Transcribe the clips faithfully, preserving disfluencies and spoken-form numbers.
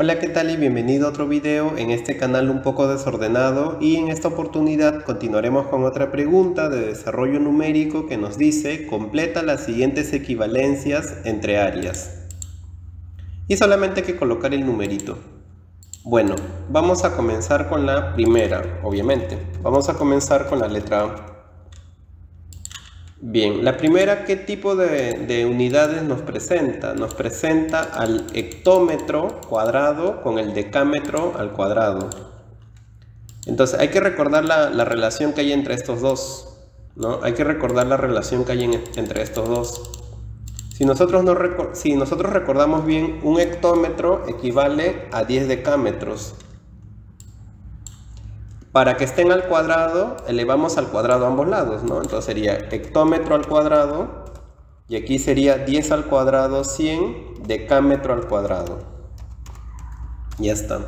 Hola, qué tal y bienvenido a otro video en este canal un poco desordenado, y en esta oportunidad continuaremos con otra pregunta de desarrollo numérico que nos dice: completa las siguientes equivalencias entre áreas. Y solamente hay que colocar el numerito. Bueno, vamos a comenzar con la primera, obviamente. Vamos a comenzar con la letra A. Bien, la primera, ¿qué tipo de, de unidades nos presenta? Nos presenta al hectómetro cuadrado con el decámetro al cuadrado. Entonces, hay que recordar la, la relación que hay entre estos dos, ¿no? Hay que recordar la relación que hay en, entre estos dos. Si nosotros, no reco- si nosotros recordamos bien, un hectómetro equivale a diez decámetros. Para que estén al cuadrado, elevamos al cuadrado a ambos lados, ¿no? Entonces sería hectómetro al cuadrado, y aquí sería diez al cuadrado, cien, decámetro al cuadrado. Ya está.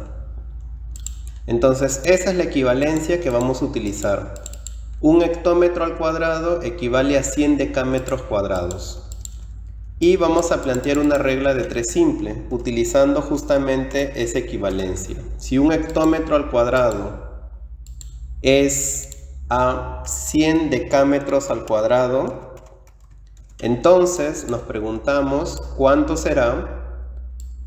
Entonces esa es la equivalencia que vamos a utilizar. Un hectómetro al cuadrado equivale a cien decámetros cuadrados. Y vamos a plantear una regla de tres simple, utilizando justamente esa equivalencia. Si un hectómetro al cuadrado es a cien decámetros al cuadrado, entonces nos preguntamos cuánto será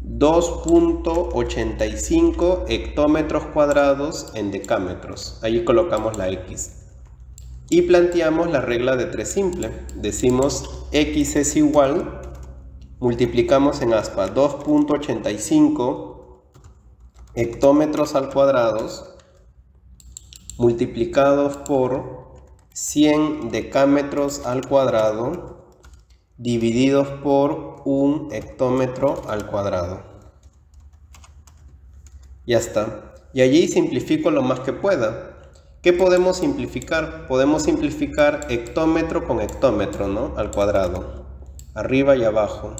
dos punto ochenta y cinco hectómetros cuadrados en decámetros. Ahí colocamos la X y planteamos la regla de tres simple. Decimos X es igual, multiplicamos en aspa dos punto ochenta y cinco hectómetros al cuadrado multiplicados por cien decámetros al cuadrado divididos por un hectómetro al cuadrado. Ya está. Y allí simplifico lo más que pueda. ¿Qué podemos simplificar? Podemos simplificar hectómetro con hectómetro, ¿no? Al cuadrado, arriba y abajo.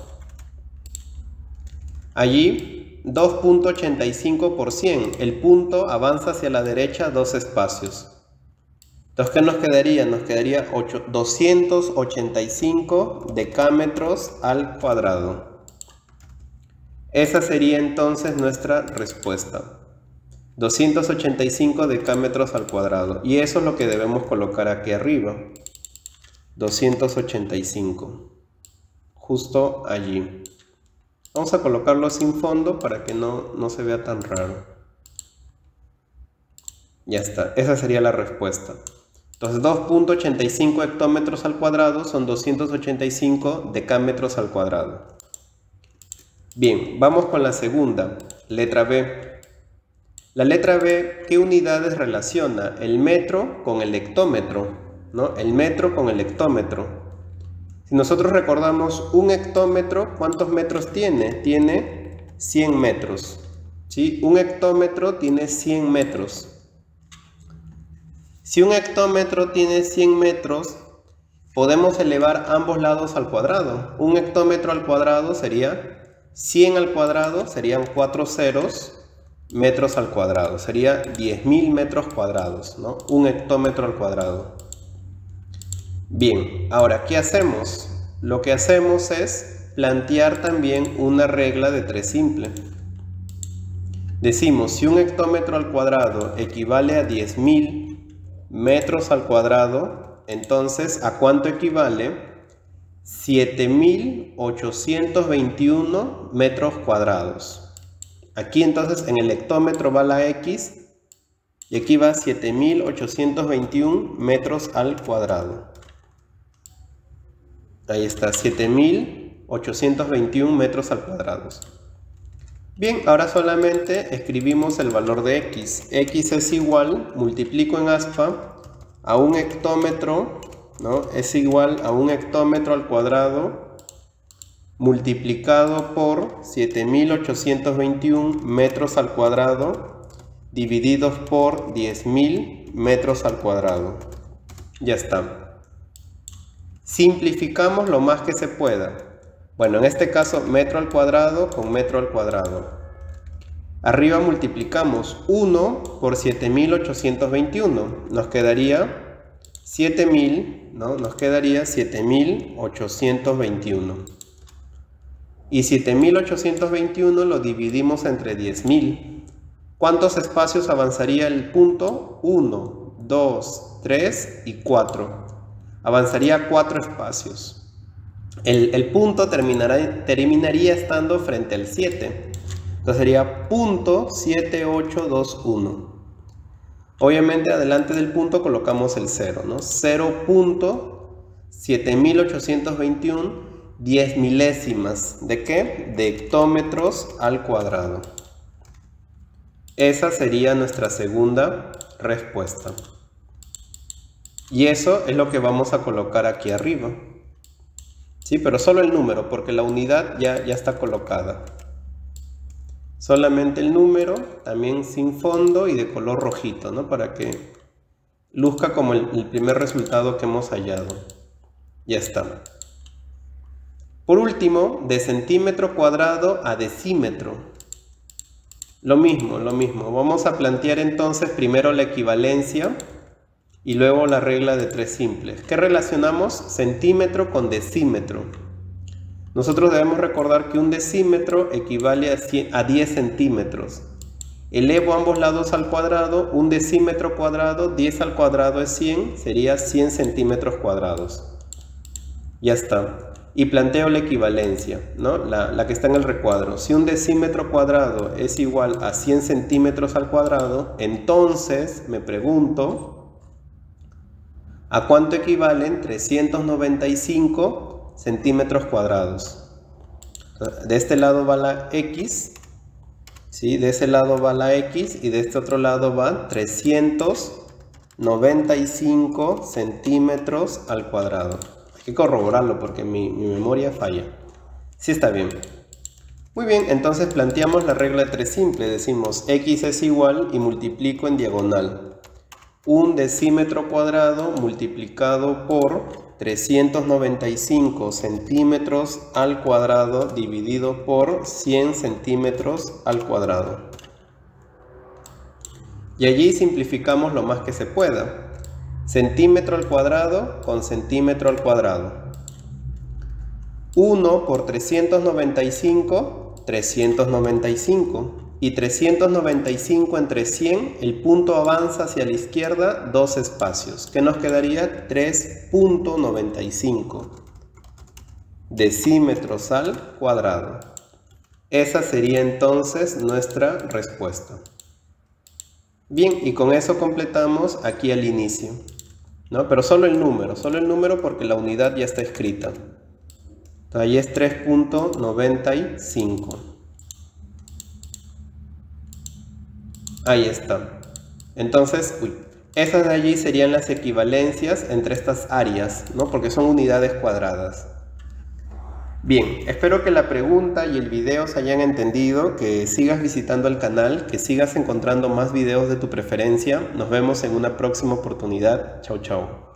Allí dos punto ochenta y cinco por cien, el punto avanza hacia la derecha dos espacios. Entonces, ¿qué nos quedaría? Nos quedaría doscientos ochenta y cinco decámetros al cuadrado. Esa sería entonces nuestra respuesta. doscientos ochenta y cinco decámetros al cuadrado. Y eso es lo que debemos colocar aquí arriba. doscientos ochenta y cinco. Justo allí. Vamos a colocarlo sin fondo para que no, no se vea tan raro. Ya está, esa sería la respuesta. Entonces dos punto ochenta y cinco hectómetros al cuadrado son doscientos ochenta y cinco decámetros al cuadrado. Bien, vamos con la segunda, letra B. La letra B, ¿qué unidades relaciona? El metro con el hectómetro, ¿no? El metro con el hectómetro. Si nosotros recordamos un hectómetro, ¿cuántos metros tiene? Tiene cien metros, ¿sí? Un hectómetro tiene cien metros. Si un hectómetro tiene cien metros, podemos elevar ambos lados al cuadrado. Un hectómetro al cuadrado sería cien al cuadrado, serían cuatro ceros, metros al cuadrado. Sería diez mil metros cuadrados, ¿no? Un hectómetro al cuadrado. Bien, ahora, ¿qué hacemos? Lo que hacemos es plantear también una regla de tres simple. Decimos, si un hectómetro al cuadrado equivale a diez mil metros al cuadrado, entonces, ¿a cuánto equivale? siete mil ochocientos veintiuno metros cuadrados. Aquí entonces en el hectómetro va la X y aquí va siete mil ochocientos veintiuno metros al cuadrado. Ahí está, siete mil ochocientos veintiuno metros al cuadrado. Bien, ahora solamente escribimos el valor de X. X es igual, multiplico en aspa, a un hectómetro, ¿no? Es igual a un hectómetro al cuadrado multiplicado por siete mil ochocientos veintiuno metros al cuadrado divididos por diez mil metros al cuadrado. Ya está. Simplificamos lo más que se pueda. Bueno, en este caso metro al cuadrado con metro al cuadrado. Arriba multiplicamos uno por siete mil ochocientos veintiuno. Nos quedaría siete mil, ¿no? Nos quedaría siete mil ochocientos veintiuno. Y siete mil ochocientos veintiuno lo dividimos entre diez mil. ¿Cuántos espacios avanzaría el punto? uno, dos, tres y cuatro. Avanzaría cuatro espacios. El, el punto terminará, terminaría estando frente al siete. Entonces sería punto siete ocho dos uno. Obviamente adelante del punto colocamos el cero, ¿no? cero punto siete mil ochocientos veintiuno, diez milésimas. ¿De qué? De hectómetros al cuadrado. Esa sería nuestra segunda respuesta. Y eso es lo que vamos a colocar aquí arriba. Sí, pero solo el número, porque la unidad ya, ya está colocada. Solamente el número, también sin fondo y de color rojito, ¿no? Para que luzca como el, el primer resultado que hemos hallado. Ya está. Por último, de centímetro cuadrado a decímetro. Lo mismo, lo mismo. Vamos a plantear entonces primero la equivalencia. Y luego la regla de tres simples. ¿Qué relacionamos? Centímetro con decímetro. Nosotros debemos recordar que un decímetro equivale a, cien, a diez centímetros. Elevo ambos lados al cuadrado. Un decímetro cuadrado, diez al cuadrado es cien. Sería cien centímetros cuadrados. Ya está. Y planteo la equivalencia, ¿no? La, la que está en el recuadro. Si un decímetro cuadrado es igual a cien centímetros al cuadrado, entonces me pregunto... ¿A cuánto equivalen trescientos noventa y cinco centímetros cuadrados? De este lado va la X, ¿sí? De ese lado va la X y de este otro lado va trescientos noventa y cinco centímetros al cuadrado. Hay que corroborarlo porque mi, mi memoria falla. Sí, está bien. Muy bien, entonces planteamos la regla de tres simple. Decimos X es igual y multiplico en diagonal. Un decímetro cuadrado multiplicado por trescientos noventa y cinco centímetros al cuadrado dividido por cien centímetros al cuadrado. Y allí simplificamos lo más que se pueda. Centímetro al cuadrado con centímetro al cuadrado. uno por trescientos noventa y cinco, trescientos noventa y cinco. Y trescientos noventa y cinco entre cien, el punto avanza hacia la izquierda dos espacios. ¿Qué nos quedaría? tres punto noventa y cinco decímetros al cuadrado. Esa sería entonces nuestra respuesta. Bien, y con eso completamos aquí al inicio, ¿no? Pero solo el número, solo el número porque la unidad ya está escrita. Ahí es tres punto noventa y cinco. Ahí está. Entonces, uy, esas de allí serían las equivalencias entre estas áreas, ¿no? Porque son unidades cuadradas. Bien, espero que la pregunta y el video se hayan entendido, que sigas visitando el canal, que sigas encontrando más videos de tu preferencia. Nos vemos en una próxima oportunidad. Chau, chau.